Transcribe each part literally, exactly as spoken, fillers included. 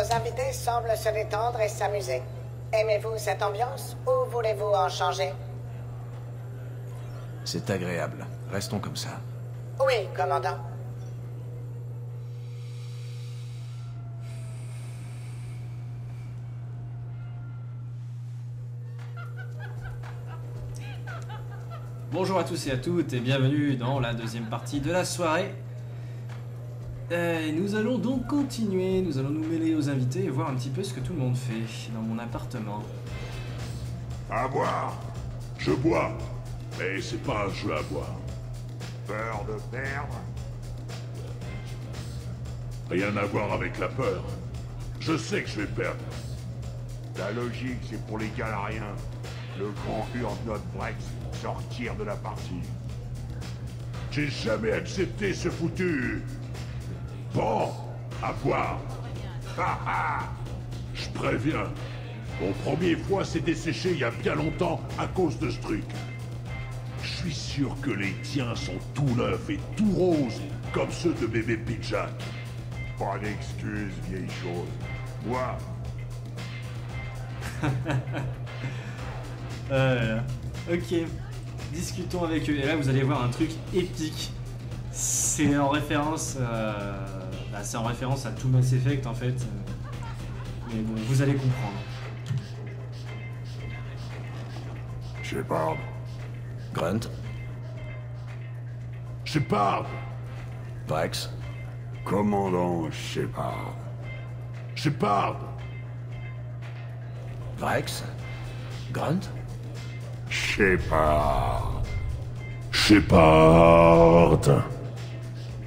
Nos invités semblent se détendre et s'amuser. Aimez-vous cette ambiance ou voulez-vous en changer? C'est agréable. Restons comme ça. Oui, commandant. Bonjour à tous et à toutes et bienvenue dans la deuxième partie de la soirée. Et nous allons donc continuer, nous allons nous mêler aux invités et voir un petit peu ce que tout le monde fait dans mon appartement. À boire. Je bois. Mais c'est pas un jeu à boire. Peur de perdre. Rien à voir avec la peur. Je sais que je vais perdre. La logique, c'est pour les Galariens. Le grand hurle-note Wrex. Sortir de la partie. J'ai jamais accepté ce foutu. Bon, à boire. Ha ha. Je préviens. Mon premier foie s'est desséché il y a bien longtemps à cause de ce truc. Je suis sûr que les tiens sont tout neufs et tout roses, comme ceux de bébé Pidjack. Pas d'excuse, vieille chose. Bois. euh, ok. Discutons avec eux, et là vous allez voir un truc épique. C'est en référence euh... bah, c'est en référence à tout Mass Effect en fait, mais bon, vous allez comprendre. Shepard. Grunt. Shepard. Vax. Commandant Shepard. Shepard. Vax. Grunt. Shepard. Shepard.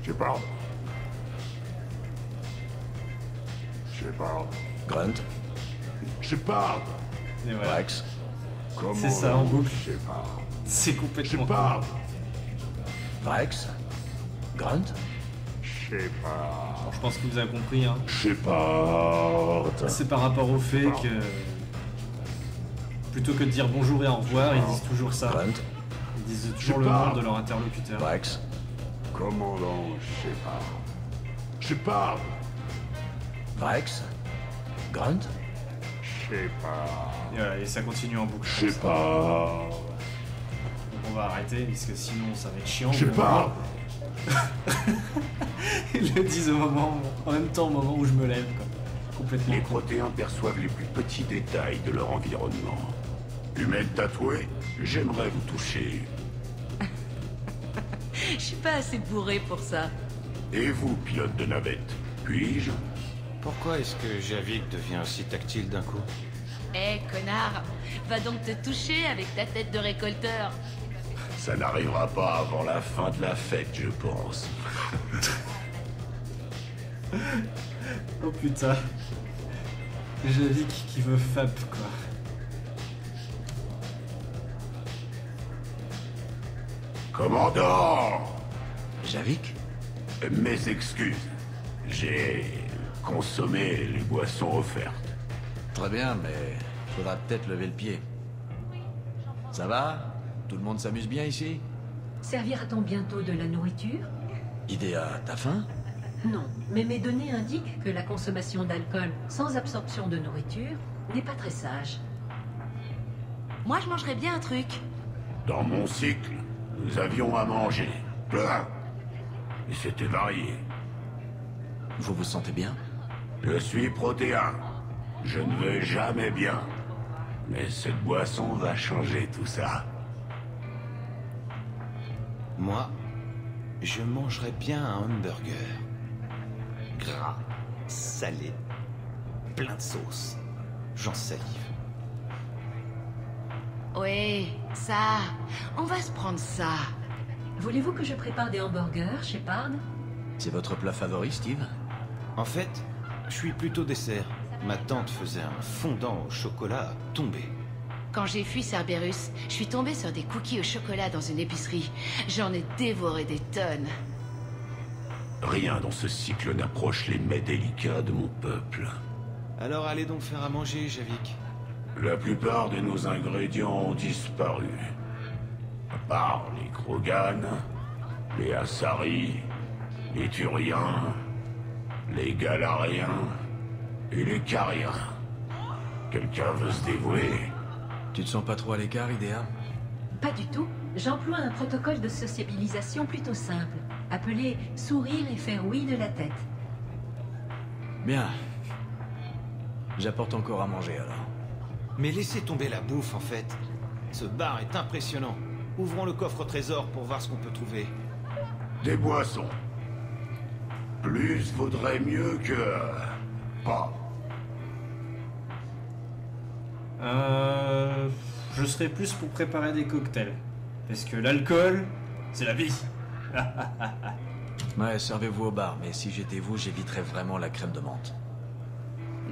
Shepard. Shepard. Grunt. Shepard. Et voilà. Wrex. C'est ça en boucle. Shepard. C'est complètement. Shepard. Wrex. Grunt. Shepard. Bon, je pense que vous avez compris. Hein. Shepard. C'est par rapport au fait Shepard. que. Plutôt que de dire bonjour et au revoir, ils disent toujours ça. Ils disent toujours le nom de leur interlocuteur. Wrex. Commandant Shepard. Shepard. Wrex. Grunt. Shepard. Et voilà, et ça continue en boucle. Shepard. Donc on va arrêter, parce que sinon ça va être chiant. Shepard. Ils le disent au moment, en même temps au moment où je me lève. Quoi. Complètement. Les protéins perçoivent les plus petits détails de leur environnement. Humaine tatouée, j'aimerais vous toucher. Je suis pas assez bourré pour ça. Et vous, pilote de navette, puis-je? Pourquoi est-ce que Javik devient aussi tactile d'un coup? Eh hey, connard, va donc te toucher avec ta tête de récolteur. Ça n'arrivera pas avant la fin de la fête, je pense. Oh putain. Javik qui veut F A P quoi. Commandant Javik. Mes excuses. J'ai consommé les boissons offertes. Très bien, mais faudra peut-être lever le pied. Ça va? Tout le monde s'amuse bien ici? Servira-t-on bientôt de la nourriture? I D A, t'as faim? Non, mais mes données indiquent que la consommation d'alcool sans absorption de nourriture n'est pas très sage. Moi, je mangerais bien un truc. Dans mon cycle, nous avions à manger. Plein. Et c'était varié. Vous vous sentez bien? Je suis protéin. Je ne vais jamais bien. Mais cette boisson va changer tout ça. Moi, je mangerais bien un hamburger. Gras, salé, plein de sauce. J'en salive. Ouais, ça. On va se prendre ça. Voulez-vous que je prépare des hamburgers, Shepard? C'est votre plat favori, Steve? En fait, je suis plutôt dessert. Ma tante faisait un fondant au chocolat tombé. Quand j'ai fui Cerberus, je suis tombée sur des cookies au chocolat dans une épicerie. J'en ai dévoré des tonnes. Rien dans ce cycle n'approche les mets délicats de mon peuple. Alors allez donc faire à manger, Javik. La plupart de nos ingrédients ont disparu. À part les Krogan, les Asari, les Turiens, les Galariens, Et les Cariens. Quelqu'un veut se dévouer? Tu te sens pas trop à l'écart, I D A? Pas du tout. J'emploie un protocole de sociabilisation plutôt simple, appelé « sourire et faire oui de la tête ». Bien. J'apporte encore à manger, alors. Mais laissez tomber la bouffe, en fait. Ce bar est impressionnant. Ouvrons le coffre au trésor pour voir ce qu'on peut trouver. Des boissons. Plus vaudrait mieux que... pas. Euh... Je serais plus pour préparer des cocktails. Parce que l'alcool, c'est la vie. Ouais, servez-vous au bar, mais si j'étais vous, j'éviterais vraiment la crème de menthe.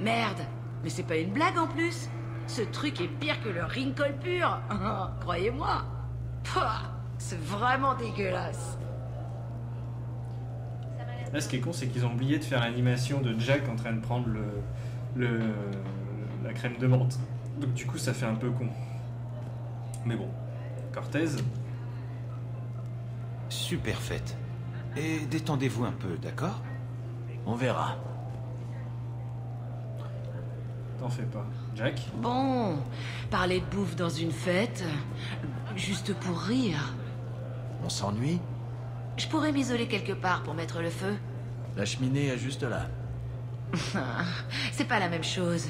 Merde, mais c'est pas une blague en plus. Ce truc est pire que le Wrinkle pur, croyez-moi. C'est vraiment dégueulasse. Là, ce qui est con, c'est qu'ils ont oublié de faire l'animation de Jack en train de prendre le, le, la crème de menthe. Donc du coup, ça fait un peu con. Mais bon, Cortez. Super fête. Et détendez-vous un peu, d'accord? On verra. T'en fais pas. Jack? Bon, parler de bouffe dans une fête, juste pour rire. On s'ennuie? Je pourrais m'isoler quelque part pour mettre le feu. La cheminée est juste là. C'est pas la même chose.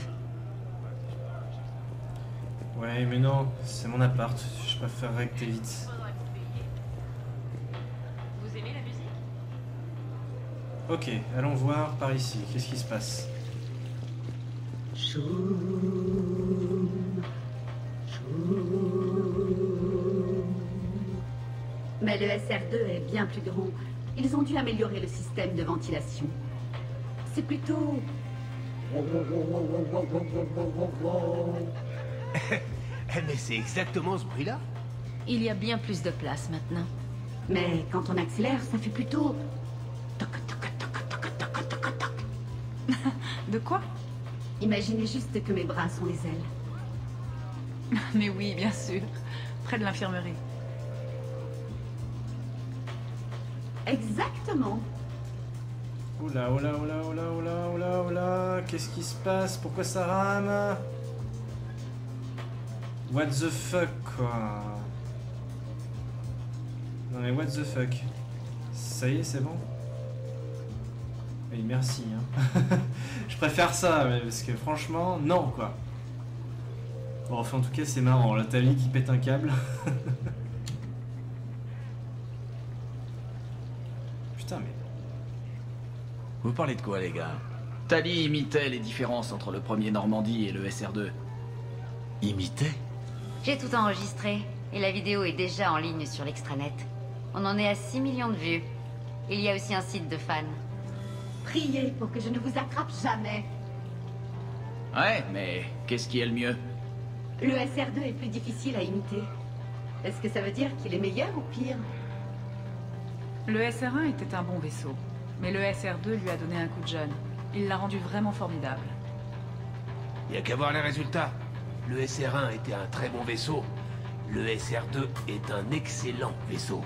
Ouais, mais non, c'est mon appart. Je préférerais que t'évites. Vous aimez la musique? Ok, allons voir par ici. Qu'est-ce qui se passe? Mais le S R deux est bien plus grand. Ils ont dû améliorer le système de ventilation. C'est plutôt... Mais c'est exactement ce bruit-là. Il y a bien plus de place maintenant. Mais quand on accélère, ça fait plutôt... De quoi? Imaginez juste que mes bras sont les ailes. Mais oui, bien sûr. Près de l'infirmerie. Exactement. Oula, oula, oula, oula, oula, oula, oula. Qu'est-ce qui se passe? Pourquoi ça rame? What the fuck, quoi. Non mais what the fuck. Ça y est, c'est bon. Et merci, hein. Je préfère ça, parce que franchement, non, quoi. Bon, enfin, en tout cas, c'est marrant. Là, t'as mis qui pète un câble. Putain, mais... Vous parlez de quoi, les gars? Tali imitait les différences entre le premier Normandie et le S R deux. Imitait? J'ai tout enregistré, et la vidéo est déjà en ligne sur l'extranet. On en est à six millions de vues. Il y a aussi un site de fans. Priez pour que je ne vous attrape jamais. Ouais, mais qu'est-ce qui est le mieux? Le S R deux est plus difficile à imiter. Est-ce que ça veut dire qu'il est meilleur ou pire? Le S R un était un bon vaisseau, mais le S R deux lui a donné un coup de jeune. Il l'a rendu vraiment formidable. Il n'y a qu'à voir les résultats. Le S R un était un très bon vaisseau. Le S R deux est un excellent vaisseau.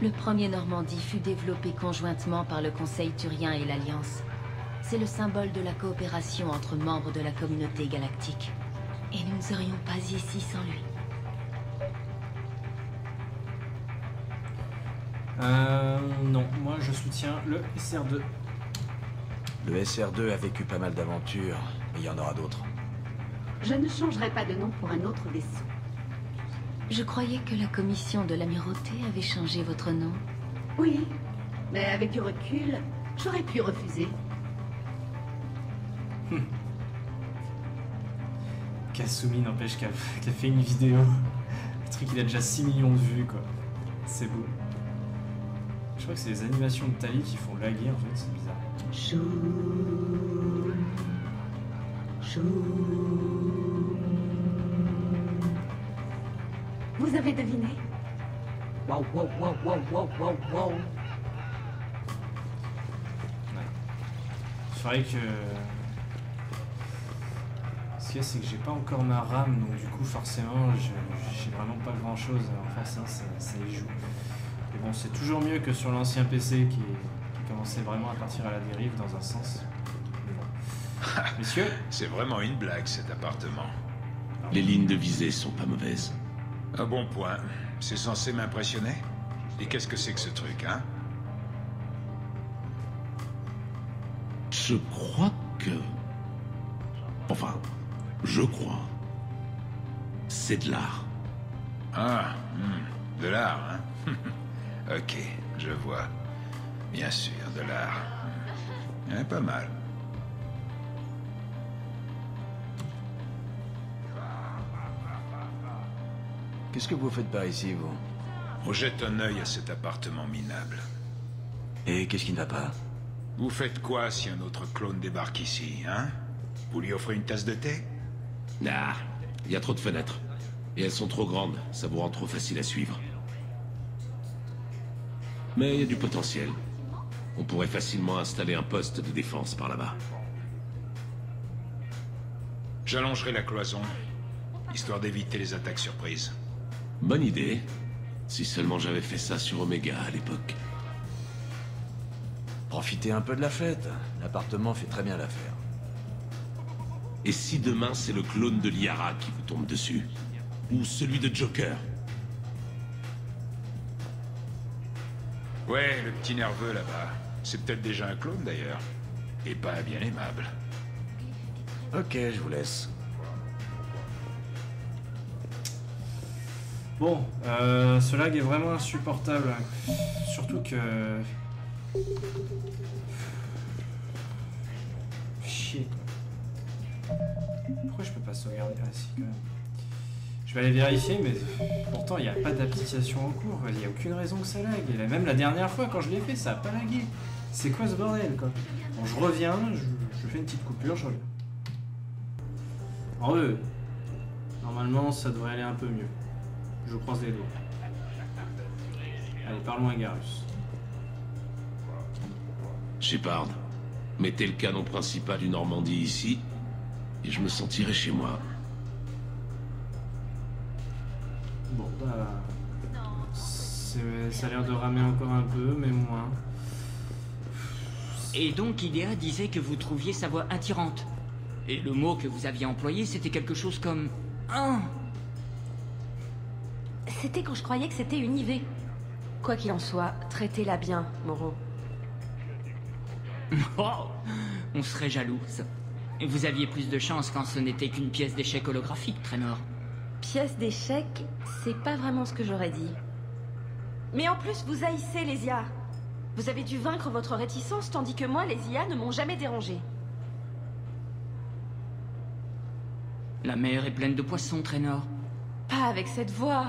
Le premier Normandie fut développé conjointement par le Conseil Turien et l'Alliance. C'est le symbole de la coopération entre membres de la communauté galactique. Et nous ne serions pas ici sans lui. Euh... Non, moi je soutiens le S R deux. Le S R deux a vécu pas mal d'aventures, mais il y en aura d'autres. Je ne changerai pas de nom pour un autre vaisseau. Je croyais que la commission de l'amirauté avait changé votre nom. Oui, mais avec du recul, j'aurais pu refuser. Hum. Kasumi n'empêche qu'elle a fait une vidéo. Le truc, il a déjà six millions de vues, quoi. C'est beau. Je crois que c'est les animations de Tali qui font laguer, en fait, c'est bizarre. Chou... Chou... Vous avez deviné? Waouh, waouh, waouh, waouh, waouh, waouh, waouh. Ouais. C'est vrai que... Ce qu'il y a, c'est que j'ai pas encore ma rame, donc du coup, forcément, j'ai vraiment pas grand-chose. Enfin, ça, ça, ça y joue. Mais bon, c'est toujours mieux que sur l'ancien P C qui, qui commençait vraiment à partir à la dérive dans un sens. Mais bon. Monsieur ? C'est vraiment une blague, cet appartement. Les lignes de visée sont pas mauvaises. Un bon point. C'est censé m'impressionner ? Et qu'est-ce que c'est que ce truc, hein ? Je crois que... Enfin, je crois. C'est de l'art. Ah, hmm. De l'art, hein ? Ok, je vois. Bien sûr, de l'art. Eh, pas mal. Qu'est-ce que vous faites par ici, vous ? On jette un œil à cet appartement minable. Et qu'est-ce qui ne va pas ? Vous faites quoi si un autre clone débarque ici, hein ? Vous lui offrez une tasse de thé ? Nah, il y a trop de fenêtres. Et elles sont trop grandes, ça vous rend trop facile à suivre. Mais il y a du potentiel. On pourrait facilement installer un poste de défense par là-bas. J'allongerai la cloison, histoire d'éviter les attaques surprises. Bonne idée. Si seulement j'avais fait ça sur Omega à l'époque. Profitez un peu de la fête. L'appartement fait très bien l'affaire. Et si demain c'est le clone de Liara qui vous tombe dessus? Ou celui de Joker? Ouais, le petit nerveux là-bas. C'est peut-être déjà un clone d'ailleurs. Et pas bien aimable. Ok, je vous laisse. Bon, euh, ce lag est vraiment insupportable. Surtout que... Chier quoi. Pourquoi je peux pas sauvegarder ici quand même? Je vais aller vérifier, mais pourtant il n'y a pas d'application en cours. Il n'y a aucune raison que ça lag. Et même la dernière fois quand je l'ai fait, ça a pas lagué. C'est quoi ce bordel quoi? Bon, je reviens, je, je fais une petite coupure, je reviens. En eux, normalement ça devrait aller un peu mieux. Je croise les doigts. Allez, parlons à Garus. Shepard, mettez le canon principal du Normandie ici, et je me sentirai chez moi. Bon, bah... ça a l'air de ramer encore un peu, mais moins. Et donc, I D A disait que vous trouviez sa voix attirante. Et le mot que vous aviez employé, c'était quelque chose comme... un. C'était quand je croyais que c'était une I V. Quoi qu'il en soit, traitez-la bien, Moreau. Oh, on serait jalouse. Vous aviez plus de chance quand ce n'était qu'une pièce d'échec holographique, Traynor. Pièce d'échec, c'est pas vraiment ce que j'aurais dit. Mais en plus, vous haïssez les I A. Vous avez dû vaincre votre réticence, tandis que moi, les I A ne m'ont jamais dérangé. La mer est pleine de poissons, Traynor. Pas avec cette voix.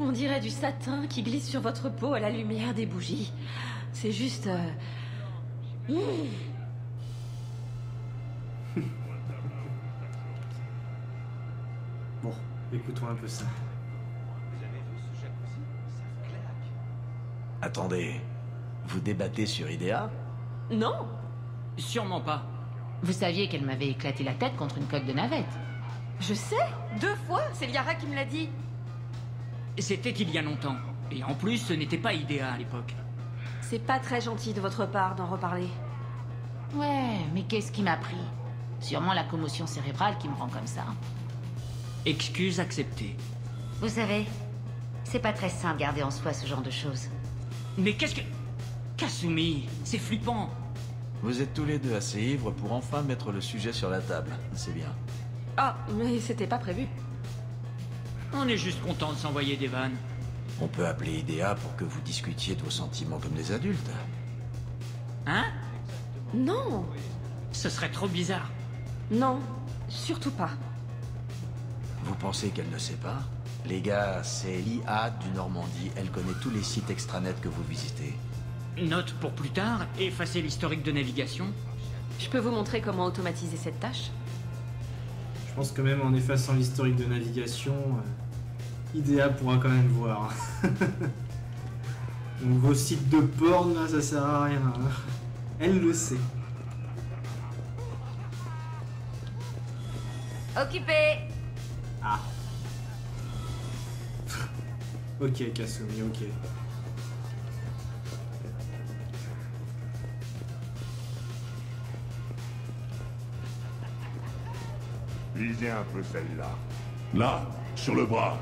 On dirait du satin qui glisse sur votre peau à la lumière des bougies. C'est juste... Euh... Mmh. Bon, écoutons un peu ça. Attendez, vous débattez sur I D A? Non, sûrement pas. Vous saviez qu'elle m'avait éclaté la tête contre une coque de navette. Je sais, deux fois, c'est Liara qui me l'a dit. C'était il y a longtemps. Et en plus, ce n'était pas I D A à l'époque. C'est pas très gentil de votre part d'en reparler. Ouais, mais qu'est-ce qui m'a pris? Sûrement la commotion cérébrale qui me rend comme ça. Excuse acceptée. Vous savez, c'est pas très sain de garder en soi ce genre de choses. Mais qu'est-ce que... Kasumi, c'est flippant. Vous êtes tous les deux assez ivres pour enfin mettre le sujet sur la table. C'est bien. Ah, mais c'était pas prévu. On est juste content de s'envoyer des vannes. On peut appeler I D A pour que vous discutiez de vos sentiments comme des adultes. Hein? Non. Ce serait trop bizarre. Non, surtout pas. Vous pensez qu'elle ne sait pas? Les gars, c'est l'I A du Normandie. Elle connaît tous les sites extranets que vous visitez. Note pour plus tard, effacer l'historique de navigation. Je peux vous montrer comment automatiser cette tâche? Je pense que même en effaçant l'historique de navigation, euh, I D A pourra quand même voir. Donc vos sites de porn, là, ça sert à rien. Hein. Elle le sait. Occupé. Ah. Ok, Kasumi, ok. Lisez un peu celle-là. Là, sur le bras.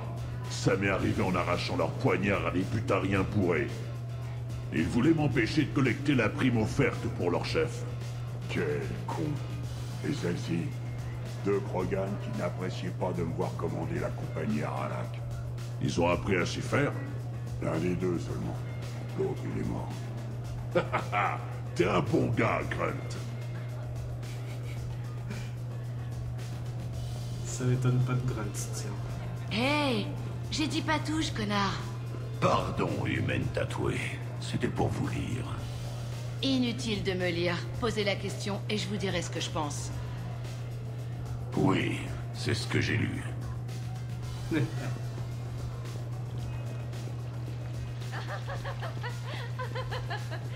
Ça m'est arrivé en arrachant leur poignard à des putariens pourrés. Ils voulaient m'empêcher de collecter la prime offerte pour leur chef. Quel con. Et celle-ci? Deux Krogan qui n'appréciaient pas de me voir commander la compagnie Aralak. Ils ont appris à s'y faire? L'un des deux seulement. L'autre, il est mort. Ha T'es un bon gars, Grunt. Ça m'étonne pas de Grunt, tiens. Hey, j'ai dit pas touche, connard. Pardon, humaine tatouée. C'était pour vous lire. Inutile de me lire. Posez la question et je vous dirai ce que je pense. Oui, c'est ce que j'ai lu.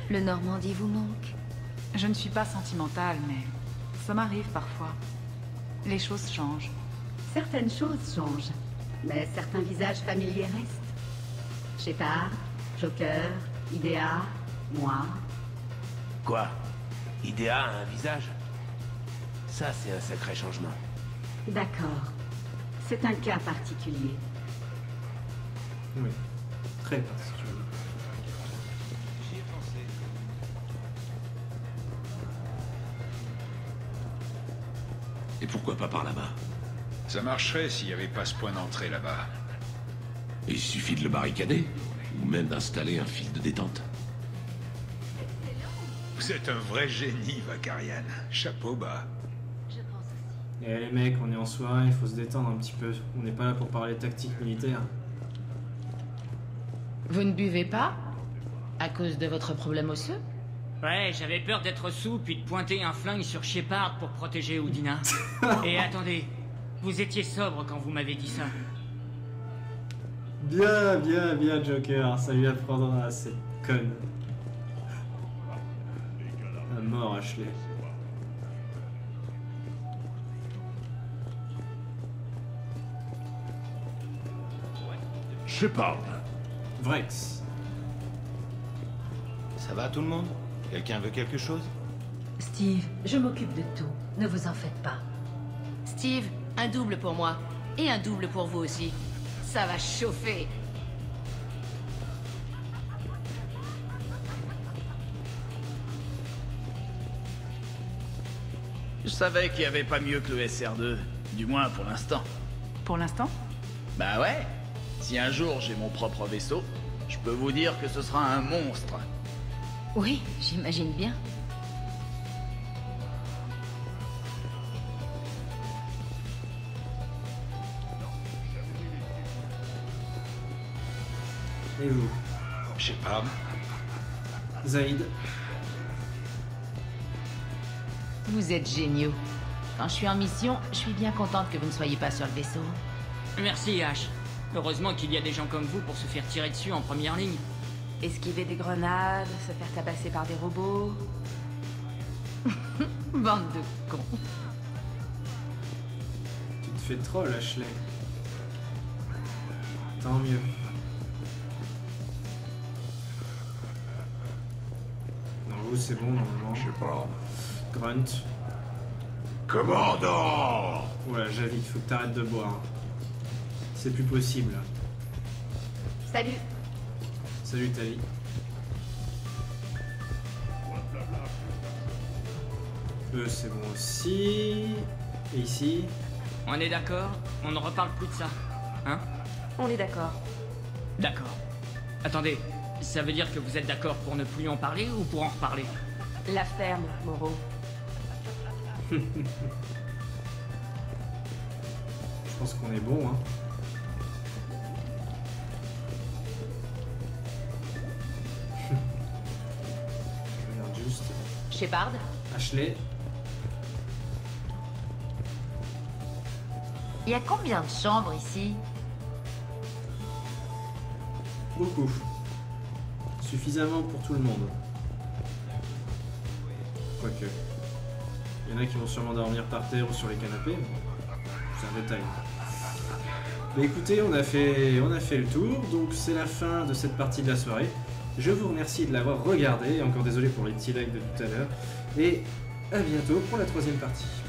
Le Normandie vous manque? Je ne suis pas sentimentale, mais ça m'arrive parfois. Les choses changent. Certaines choses changent, mais certains visages familiers restent. Shepard, Joker, I D A, moi... Quoi? I D A a un visage? Ça, c'est un sacré changement. D'accord. C'est un cas particulier. Oui, très particulier. Et pourquoi pas par là-bas? Ça marcherait s'il n'y avait pas ce point d'entrée là-bas. Il suffit de le barricader, ou même d'installer un fil de détente. Vous êtes un vrai génie, Vakarian. Chapeau bas. Je pense aussi. Eh les mecs, on est en soirée, il faut se détendre un petit peu. On n'est pas là pour parler tactique militaire. Vous ne buvez pas? À cause de votre problème osseux? Ouais, j'avais peur d'être sous puis de pointer un flingue sur Shepard pour protéger Houdina. Et attendez, vous étiez sobre quand vous m'avez dit ça. Bien, bien, bien, Joker, ça lui apprendra à cette conne. À mort, Ashley. Shepard. Wrex. Ça va tout le monde? Quelqu'un veut quelque chose? Steve, je m'occupe de tout. Ne vous en faites pas. Steve, un double pour moi. Et un double pour vous aussi. Ça va chauffer. Je savais qu'il n'y avait pas mieux que le S R deux. Du moins pour l'instant. Pour l'instant? Bah ouais. Si un jour j'ai mon propre vaisseau, je peux vous dire que ce sera un monstre. Oui, j'imagine bien. Et vous? Je sais pas. Zaeed. Vous êtes géniaux. Quand je suis en mission, je suis bien contente que vous ne soyez pas sur le vaisseau. Merci, H. Heureusement qu'il y a des gens comme vous pour se faire tirer dessus en première ligne. Esquiver des grenades, se faire tabasser par des robots... Bande de cons. Tu te fais troll, Ashley. Tant mieux. Non, vous, c'est bon, normalement. Je sais pas. Grunt. Commandant! Ouais, Javik, faut que t'arrêtes de boire. C'est plus possible. Salut. Salut Tali. Eux c'est bon aussi. Et ici. On est d'accord, on ne reparle plus de ça. Hein? On est d'accord. D'accord. Attendez, ça veut dire que vous êtes d'accord pour ne plus en parler ou pour en reparler? La ferme, Moreau. Je pense qu'on est bon, hein. Shepard. Ashley. Il y a combien de chambres ici? Beaucoup. Suffisamment pour tout le monde. Quoique. Il y en a qui vont sûrement dormir par terre ou sur les canapés. C'est un détail. Mais écoutez, on a fait, on a fait le tour. Donc c'est la fin de cette partie de la soirée. Je vous remercie de l'avoir regardé, encore désolé pour les petits likes de tout à l'heure, et à bientôt pour la troisième partie.